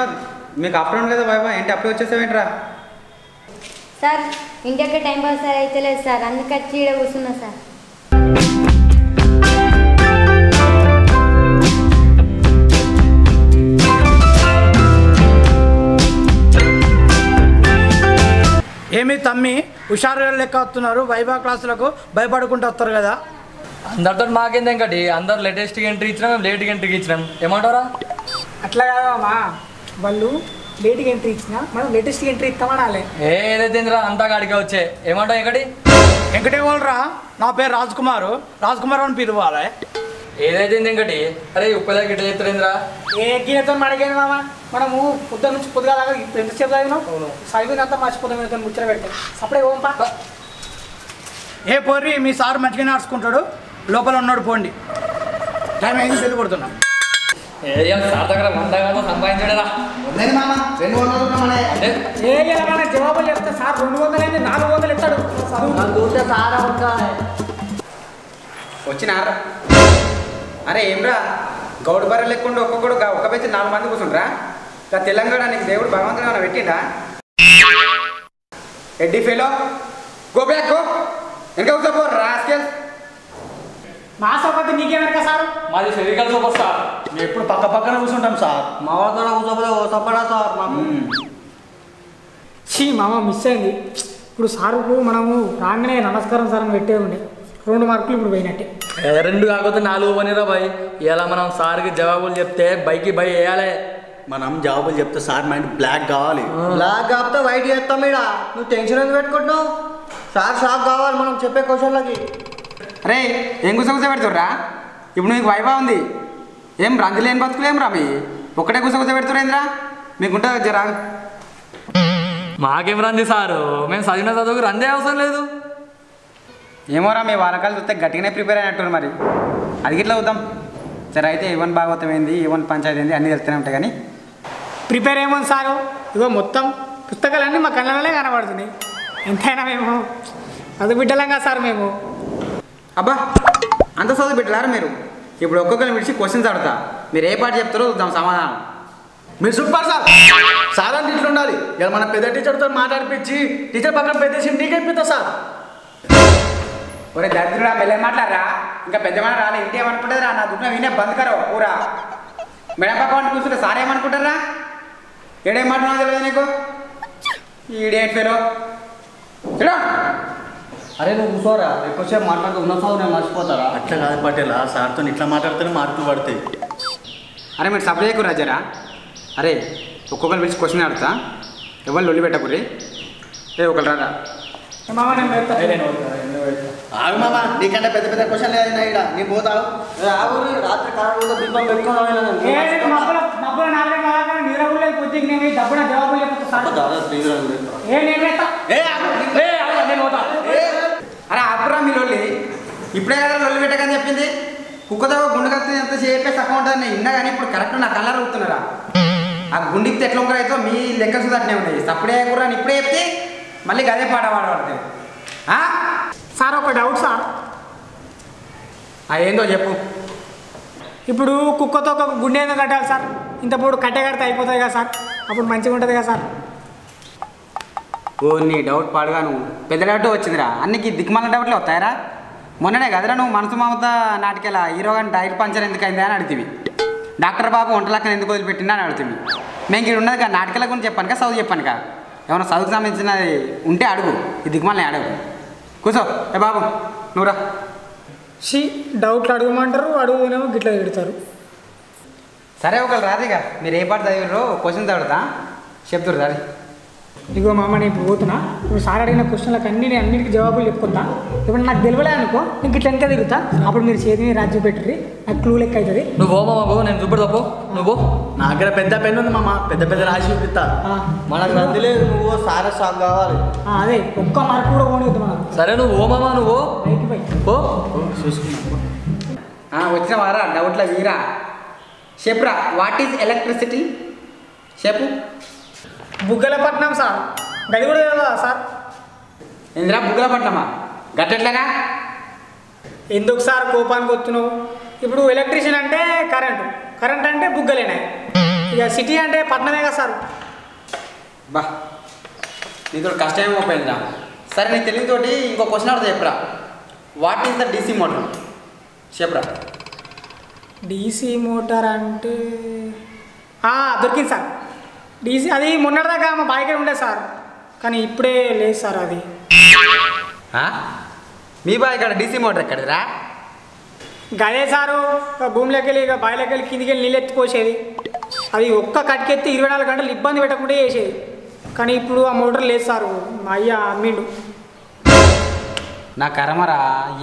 Yashwant afternoon कदा बाबा एंटेरा సార్ ఇంటికి టైం పాస్ అయితలేదు సార్ అందుకే చీడ కూర్చున్నా సార్ ఏమి తమ్మి హుషారుగా లెక్క వస్తున్నారు వైవా క్లాసులకు భయపడకుండా వస్తారు కదా అందరితో మాకేంది ఇంకటి అందరూ లేటెస్ట్ ఎంట్రీ ఇచ్చినాం మేము లేట్ ఎంట్రీ ఇచ్చినాం ఏమంటారా అట్లా కాదమ్మా వాళ్ళు लेट एंट्री इच्छा मैं लेटेस्ट एंट्री इतने एदेरा अंत वे एमटे ना पेर राजकुमार राजकुमार पीलवाले एदटी अरे उपदा गिटेरा तो अड़गे मामा मन पुद्धा पुद्धा साइंता मर्चिपोदा मुझे सपड़े ए पोर्री मी सार मंच आर्चुटा लोपल उन्ना पी टाइम पड़ता अरे एमरा गौड़ बार लेकिन नाग मंदिर कुसुरा देवड़ भगवंत मासोपति नीकेमरका सार मादी फेविकल सोपर सार मैं एप्पुडु पक्क पक्कने कूसुंटाम सार मावदना कूसोपदा ओसपड़ा सार मामा छी मामा मिस अयिंदी इप्पुडु सार कु मनम रांगने नमस्कारम सार अनि पेट्टे उंडे 2 मार्कुलु इप्पुडु वेयिनट्टे 2 काकपोते 4 वनेरा भाई इयाला मनम सार की जवाबुलु चेप्ते बाईकी बाई एयाले मनम जवाबुलु चेप्ते सार माइंड ब्लैक कावाली ब्लैक कावते व्हाइट चेस्ताम इडा नु टेंशन एंदु पेट्टुकुंटाव सार साफ कावाली मनम चेप्पे क्वेश्चनलकी अरे एम कुसगुसरा इप्ड वाइवा एम रंग लेने बतकलेमरा कुसगुसरा जरा माकेम रही सार मैं चवन चुकी रंदे अवसर लेमोरा मे वालकाल चुस्ते गट्टिने प्रिपेर अट्ठा मरी अभी चुद्दाम सर अच्छे एवन भागवतमें एवन पंचायत अभी चलते हैं प्रिपेर एम सार इगो मोतम पुस्तकाल कल्ले कनबड़ी एंतना मेमू अद बिडल का सार मेम అబ్బా అంత సోది బిడ్డలారా మీరు ఇప్పుడు ఒక్కొక్కల మిడిచి క్వశ్చన్స్ అడతా మీరు ఏ పార్ట్ చెప్తారో చూద్దాం సమాధానం మీరు సూపర్ సార్ సార్ అంటే ఇట్లా ఉండాలి ఇయాల మన పెద్ద టీచర్ తో మాట్లాడిపిచి టీచర్ పక్కన పెట్టేసి నీకే పిత సార్ ఒరే దరిద్రుడా మెల్లె మాట్లాడరా ఇంకా పెద్దమన్న రాలే ఇంటి ఏమనుకుంటారా నా దున్న వీనే బంద్ కరో పూరా మేడం పక్కన కూర్చుంటే సార్ ఏమనుకుంటారా ఏడే మాట్లాడనో తెలియదు నీకు ఈడేట్ ఫెలో ఇడ अरे नुसोरा रेपे माटो ना मर्चिपोतारा अट्ला पटेल सार तो इला मार्क पड़ता है अरे मैं सप्लाई को राजरा अरे पीछे क्वेश्चन आड़ता एवं लोलीपेटकूरी मामा नीक क्वेश्चन रात्रि अरे आपरा लोली इपड़े लोली पेटकनी कुकदा गुंड कल सकता इना करेक्ट ना कल रूतरा आ गुंड एट्लो मी लख सुधाटने सपड़े इपड़े मल्ल अदे पाट पड़ता सार डर सारो इपड़ू कुको तो गुंडे कटाल सार इंतपुर कटे कड़ते अत सार अब मंच सार ओ नी डौट पाड़गा पेद डौट वा अभी की दिखम डौटे वस्तायरा मोनने कदरा मनस ममता नाटकेला हीरोगन टायर पंचर एंकना अड़ती डाक्टर बाबू वंटलाखन एंक वदलपेना अड़ती मैं इक नाटकेला चवन का एवं चवक संबंधी उंटे अड़ू दिखमल अड़ू कुसो ए बाबू नूरा शी डौट अड़कमंटर अड़ने गिटा तिड़ता सर और रादीगा मेरे पाठ चलो क्वेश्चन चलता चुप्तर सारी इगो माम ना सार अड़ना क्वेश्चन अभी अंटी जवाब ना दिल्वलेको नीक इलांक दिखता अब राज्य पेटरी क्लू लगे ना पेन राशि मन सारे अदे मार्क सर मामा वारा डौट वीरा शेप्रा वाट इज एलक्ट्रिसिटी शेपू बुग्गलपट्नम सार गड़ी सार इंद्रा बुग्गलपट्नम गटेट्लेना एंदुकु सार कोपानिकि वस्तुन्नावु इप्पुडु एलक्ट्रिशियन अंटे करेंट करेंट अंटे बुग्गलेना इक सिटी अंटे पट्नमे कदा सर बा नीतो कष्टमेमो पोयिंदा सर नी तेलुगु तोटी इंको क्वेश्चन अडुता चेप्पुरा what is the DC motor चेप्पुरा डीसी मोटर अंटे आ दोरिकिंदी सर डीसी अदि मोन्नटिदाका मा बायिके उंडे सर कानी इप्पुडे ले सर अदि आ మీ బాయ్ ఇక్కడ డీసీ మోటార్ ఎక్కడరా గలే సారు భూమిలోకెళ్ళి బాయిలోకెళ్ళి కిందికెళ్ళి నీళ్ళు ఎత్తిపోసేది అది ఒక్క కట్కెత్తి 24 గంటలు ఇబ్బంది పెట్టకుండా చేసేది కానీ ఇప్పుడు ఆ మోటార్ లేదు సారు మా అయ్య అమ్మిండు నా కరమరా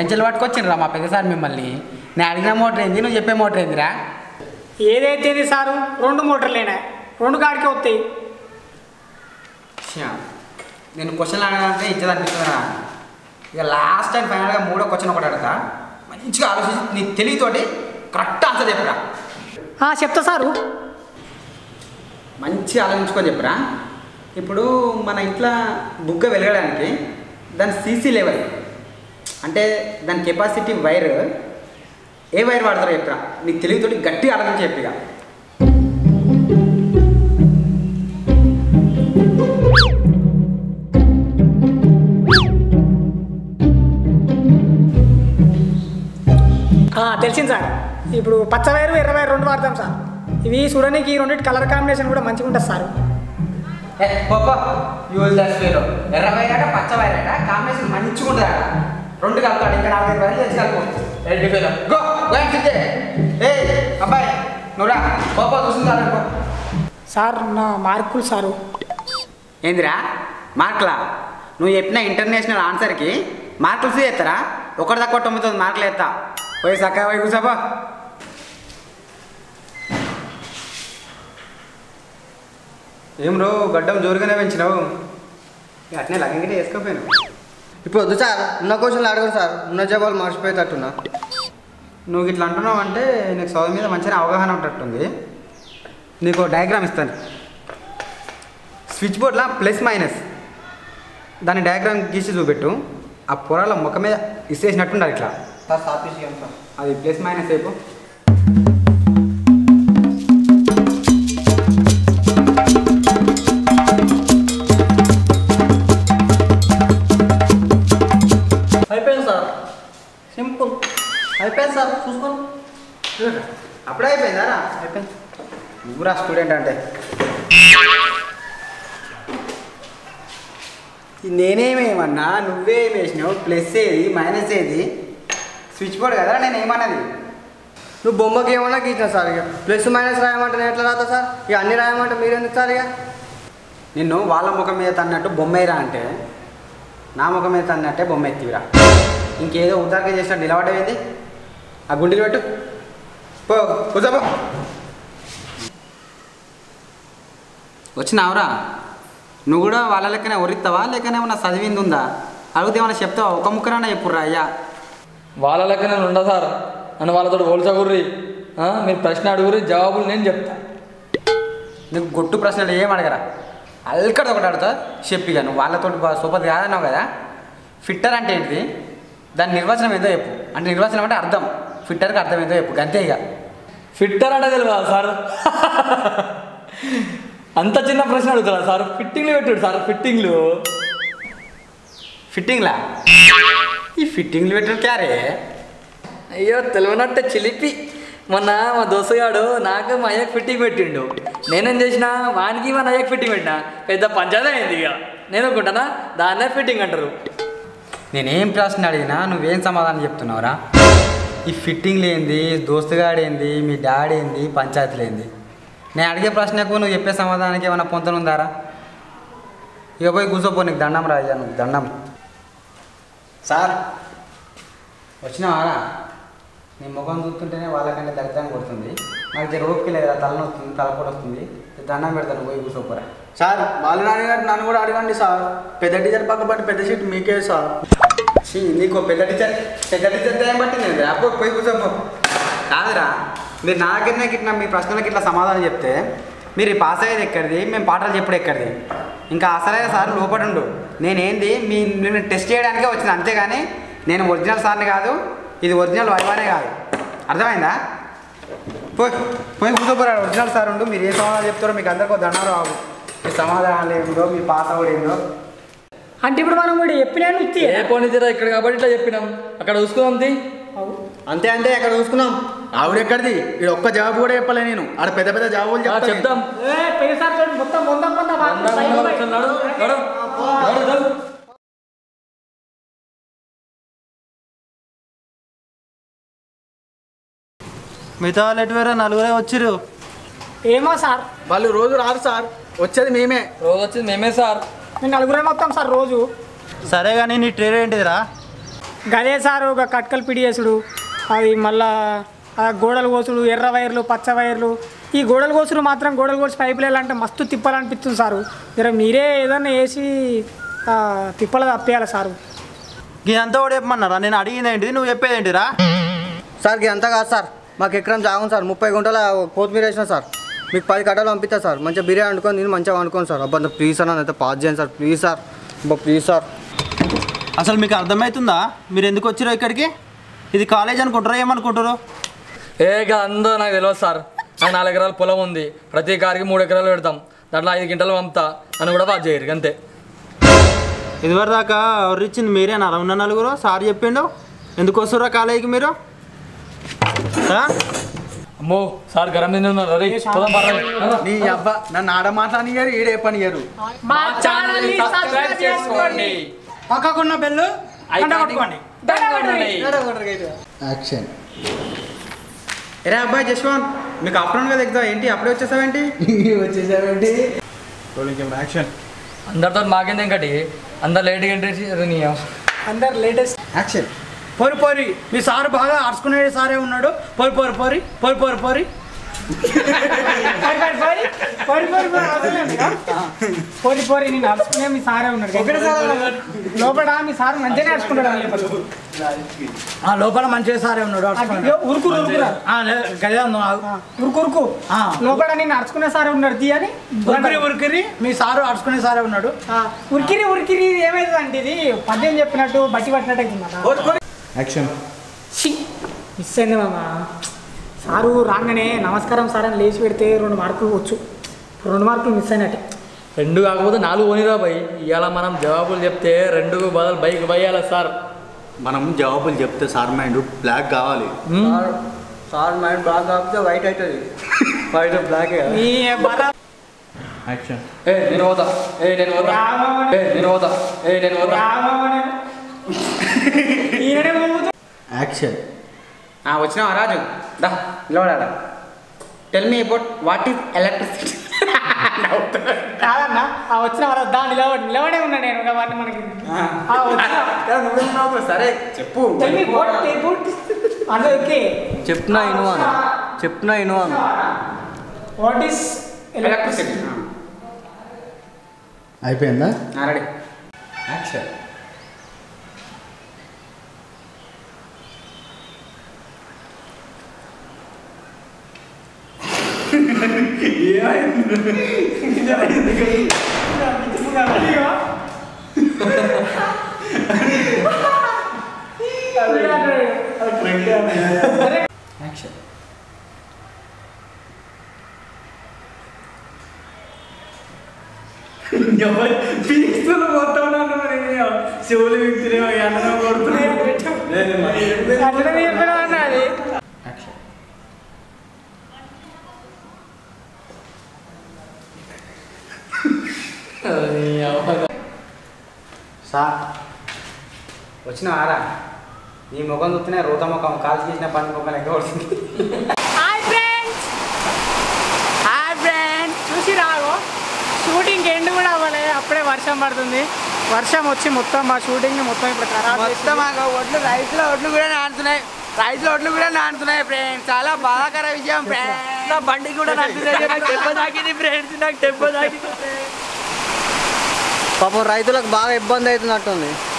ఏంజల్ పట్టుకొచ్చినరా మా పెద్ద సార్ మిమ్మల్ని నేను అడిగిన మోటార్ ఏంది నువ్వు చెప్పే మోటార్ ఏందిరా ఏదైతేది సారు రెండు మోటార్లేనా రెండు గాడికి వస్తాయి నేను క్వశ్చన్ అడగాలంటే ఇచ్చదా అనిపిస్తరా इक लास्ट अंड फैनल मूडो क्वेश्चन अड़ता मंच आलोचि नी तो करेक्ट आंसर चपरा चुप्ता सार मंच आलोचरा इपड़ू मन इंट्ला बुग्ग वेलगडानिकि दानि सीसी लेवल अंटे दानि कैपासिटी वैर ए वैर वाडतारो चपरा नी तो गट्टिगा आलोचिंचि चेप्पिगा सर इप्पुडु पच्च वैर एर्र वैर रेंडु वाडतां सर इवि चूडनीकि ई रेंडिट कलर कांबिनेशन कूडा मंचिगा उंटदि सर ए पापा यूज दैट फेलो एर्र वैर अट पच्च वैर अट कांबिनेशन मंचिगा उंटदि अट रेंडु कलुपाडि इंका 40 वैर लेस कलुपो ready fellow go go and sit ए अब्बाई नोरा पापा चूस्तुन्नारु पो सर ना मार्कुलु सर ఏందిరా మార్కులా నువ్వు చెప్పిన ఇంటర్నేషనల్ ఆన్సర్ కి మార్కులు తీస్తారా ఒకటి తక్కువ 9 మార్కులు తీస్తా वही साका वही गुसाबा एम रो गड्डम जोर गने पेंचनावो अटने लगेंगे इसको पेन इप्पुडु वद्दु सार ना क्वेश्चन अडगंडि सार ना जवाबुलु मार्चिपोयेटट्टुना నువ్వు ఇట్లా అంటున్నావు అంటే నీకు సౌండ్ మీద మంచి అవగాహన ఉంటట్టుంది నీకు డయాగ్రామ్ ఇస్తాను స్విచ్ బోర్డ్ లా ప్లస్ మైనస్ దాని డయాగ్రామ్ గీసి చూపెట్టు ఆ పొరల ముఖం మీద ఇసేసినట్టు ఉండాలి ఇట్లా सर साफ ही सर अभी प्लस माइनस है सर सिंपल अ सर चूसको अपड़े अरा स्टूडेंट अंटे नेनेमेमन्ना नुव्वेमेसिनावु प्लस एदी माइनस एदी स्विच बोर्ड कदा ने बोम के गीचना सर प्लस मैनस रायमेंटे एट सर अभी रायमेंट मेरे सर नि वाल मुखम तन बोमेरा अंटे ना मुखम तन बोमे तीवरा इंकेदो उदार निबड़े आ गुंडील वचरा ना वाल उरीतावा लेकिन चवीदा अड़कतेमनावा और मुखना चुप्रा अय्या వాళ్ళ లెక్క నేను ఉండా సార్ నన్ను వాళ్ళతో పోల్చకుర్రి మీరు ప్రశ్న అడుగురి జవాబులు నేను చెప్తా నీకు గొట్టు ప్రశ్నలు ఏం అడగరా అల్కడ ఒకటి అడతా చెప్పిగా నువ్వు వాళ్ళతో సోపతి కాదన్నావు కదా ఫిట్టర్ అంటే ఏంటిది దాని నిర్వచనం ఏదో చెప్పు అంటే నిర్వచనం అంటే అర్థం ఫిట్టర్కి అర్థం ఏదో చెప్పు అంతే ఇక ఫిట్టర్ అంటే తెలియదా సార్ అంత చిన్న ప్రశ్న అడుగుతారా సార్ ఫిట్టింగ్లు పెట్టాడు సార్ ఫిట్టింగ్లా ఈ ఫిట్టింగ్ లిమిటర్ క్యారే అయ్యో తెలవనట్టే చిలిపి మొన్న మా దోసగాడు నాకు మా అయ్యకి ఫిట్టింగ్ పెట్టిండు నేనేం చేసినా వానికి మా అయ్యకి ఫిట్టింగ్ పెట్టినా పెద్ద పంచాయతీ అయింది ఇక నేను అనుకుంటానా దాన్నే ఫిట్టింగ్ అంటారు నేనేం ప్రశ్న అడిగినా నువ్వేం సమాధానం చెప్తున్నావురా ఈ ఫిట్టింగ్లు ఏంది దోసగాడు ఏంది మీ డాడీ ఏంది పంచాయతీలు ఏంది నేను అడిగే ప్రశ్నకు నువ్వు చెప్పే సమాధానానికి ఏమైనా పొంతనుందారా ఇక పోయి కూర్చోపో నీకు దండం రాయ్యా నువ్వు దండం సార్ వచ్చినావారా నీ ముఖం చూస్తుంటేనే వాళ్ళకంటే దరిద్రం కొడుతుంది నాకు జర ఓపిక లేదురా తలనొస్తుంది తలపోటు వస్తుంది దండం పెడతాను పోయి కూర్చోపోరా సార్ వాళ్ళు నాన్నగారు నన్ను కూడా అడగండి సార్ పెద్ద టీచర్ పక్క పట్టి పెద్ద సీట్ మీకే సార్ నీకు పెద్ద టీచర్ టైం పట్టింది అప్పుడు పోయి కూర్చోపో కాదురా మీరు నా దగ్గరనే గిట్లా మీ ప్రశ్నలకి ఇట్లా సమాధానం చెప్తే మీరు పాస్ అయ్యేది ఎక్కడిది మేము పాఠాలు చెప్పడం ఎక్కడిది ఇంకా అసలే సార్ లోపడుండు నేనేంది మీ నేను టెస్ట్ చేయడానికే వచ్చింది అంతేగాని నేను ఒరిజినల్ సార్ని కాదు ఇది ఒరిజినల్ వైవానే కాదు అర్థమైందా కూర్చోపోరా ఒరిజినల్ సార్ ఉండు. మీరు ఏ సమాధానం చెప్తారో మీకు అందరికీ దండ రావు. మీ సమాధానాలు ఏమిటో మీ పాస్ అవుట్ ఏమిటో అంటే ఇప్పుడు మనం కూడా చెప్పినాను పోనీతీరా ఇక్కడ కాబట్టి ఇట్లా చెప్పినాం. అక్కడ చూసుకుంది అంతే అంటే అక్కడ చూసుకున్నాం. ఆవిడ ఎక్కడిది ఇక్కడ ఒక్క జవాబు కూడా చెప్పలే నేను. ఆడ పెద్ద పెద్ద జవాబులు చెప్తాం. మిగతా వాళ్ళు ఎటువేరా నలుగురే వచ్చిరు ఏమో సార్. వాళ్ళు రోజు రాదు సార్, వచ్చేది మేమే. రోజు వచ్చేది మేమే సార్, నేను నలుగురే వస్తాం సార్ రోజు. సరే కానీ నీ ట్రైన్ ఏంటిదిరా? గదే సార్ ఒక కట్కలు పిడి చేసుడు, అది మళ్ళా గోడలు కోసుడు, ఎర్ర వైర్లు పచ్చ వైర్లు. ఈ గోడలు కోసుడు మాత్రం గోడలు కోసి పైపు లేదంటే మస్తు తిప్పాలనిపిస్తుంది సారు. మీరు మీరే ఏదన్నా వేసి తిప్పలు తప్పేయాలి సారు. ఇదంతా కూడా చెప్పమన్నారా? నేను అడిగింది ఏంటిది, నువ్వు చెప్పేది ఏంటిరా? సార్ ఇదంతా కాదు సార్, మాకు ఎకరం జాగం సార్. 30 గుంటల కొత్తిమీర వేసిన సార్. మీకు 10 కట్టలు పంపిస్తా సార్. మంచిగా బిర్యానీ వండుకొని నేను మంచిగా వండుకోను సార్. అబ్బంత ప్లీజ్ సార్, నైతే పాస్ చేయండి సార్ ప్లీజ్ సార్. అబ్బా ప్లీజ్ సార్. అసలు మీకు అర్థమవుతుందా మీరు ఎందుకు వచ్చారో ఇక్కడికి? ఇది కాలేజ్ అనుకుంటారా ఏమనుకుంటారు? ఏగా అందో నాకు తెలియదు సార్. నాకు 4 ఎకరాల పొలం ఉంది. ప్రతి కారికి 3 ఎకరాలు పెడతాం. దాంట్లో 5 గింటలు పంపుతా అని కూడా పాస్ చేయరు అంతే. ఇదివరకు దాకా ఎవరు ఇచ్చింది మీరే నా ఉన్న నలుగురు సార్ చెప్పిండు. ఎందుకు వస్తుర్రా కాలేజీకి మీరు? అమ్మో సార్ గరం అబ్బా నన్ను ఆడ మాట్లాడినారు ఈడే పని గారు. పక్కకున్న బెల్లు యాక్షన్. అరే అబ్బాయి జశ్వంత్, మీకు అప్రోన్ కదా ఎగ్జామ్ ఏంటి అప్పుడే వచ్చేసావేంటి? యాక్షన్. అందరితో మాకేంది ఇంకటి అందరు లేట్గా ఎంట్రీ అందరు లేటెస్ట్ యాక్షన్. పోరి పోరి మీ సార్ బాగా ఆడుచుకునే సారే ఉన్నాడు. పోరి పోరి పోరి పోరి పోరి పోరి పోరి పోరి నేను ఆడుచుకునే మీ సారే ఉన్నాడు. లోపల మీ సార్ మంచిగా ఆడుచుకుంటాడు. లోపల మంచిగా సారే ఉన్నాడు. ఉరుకు ఉరుకు ఉరుకు లోపల నేను ఆడుచుకునే సారే ఉన్నాడు. తీయని ఉరికిరి ఉరికిరి మీ సారు ఆడుచుకునే సారే ఉన్నాడు. ఉరికిరి ఉరికిరి ఏమైతుంది అంటే ఇది పద్యం చెప్పినట్టు బట్టి పట్టినట్టు యాక్షన్. మిస్ అయింది మామ. సారు రాగానే నమస్కారం సార్ అని లేచి పెడితే 2 మార్కులు వచ్చు. 2 మార్కులు మిస్ అయినట్టే. 2 కాకపోతే 4 పోనిరా భయ్. ఇవాళ మనం జవాబులు చెప్తే 2 బదులు బైక్ పోయాలా సార్? మనం జవాబులు చెప్తే సార్ మైండ్ బ్లాక్ కావాలి. సార్ మైండ్ బ్లాక్ కాకపోతే వైట్ అవుతుంది. White black action. ఏ నేను పోతా, ఏ నేను పోతా, ఏ నేను పోతా, ఏ నేను పోతా. యాక్షన్. వచ్చినావా రాజు? దా నిలబడా. Tell me about what is electricity. కాదన్నా వచ్చినావా రాజు? దా నిలబడి నిలబడే ఉన్నా నేను. మనకి సరే చెప్పు. అది ఓకే చెప్తున్నా ఇనువాను, చెప్తున్నా ఇనువాను. What is electricity. అయిపోయిందా? Ready action. చెవులు విక్తున్నా అన్న కొడుతున్నా. సార్ వచ్చిన ఆరా నీ ముఖం చూస్తున్నా రోత ముఖం కాల్ చేసిన పని ముఖం ఎక్కడ పడుతుంది. చూసి రాగో షూటింగ్ ఎండ్ కూడా అవ్వాలి. అప్పుడే వర్షం పడుతుంది. వర్షం వచ్చి మొత్తం మా షూటింగ్ మొత్తం ఇప్పుడు ఖరాబ్. మొత్తం ఒడ్లు రైతుల ఒడ్లు కూడా నాడుతున్నాయి. రైతుల ఒడ్లు కూడా నాడుతున్నాయి ఫ్రెండ్స్. చాలా బాధాకర విషయం ఫ్రెండ్స్. నా బండి కూడా దెబ్బ తాకింది ఫ్రెండ్స్. నాకు దెబ్బ తాకింది. పాపం రైతులకు బాగా ఇబ్బంది అవుతున్నట్టుంది.